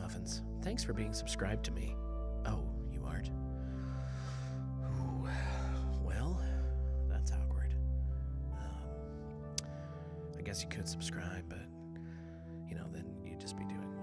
Muffins, thanks for being subscribed to me. Oh, you aren't? Ooh, well, that's awkward. I guess you could subscribe, but, you know, then you'd just be doing